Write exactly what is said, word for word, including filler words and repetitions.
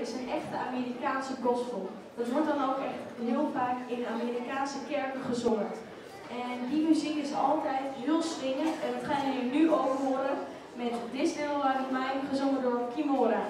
is een echte Amerikaanse gospel. Dat wordt dan ook echt heel vaak in Amerikaanse kerken gezongen. En die muziek is altijd heel swingend en dat gaan jullie nu ook horen met This Little Light of Mine gezongen door Kimora.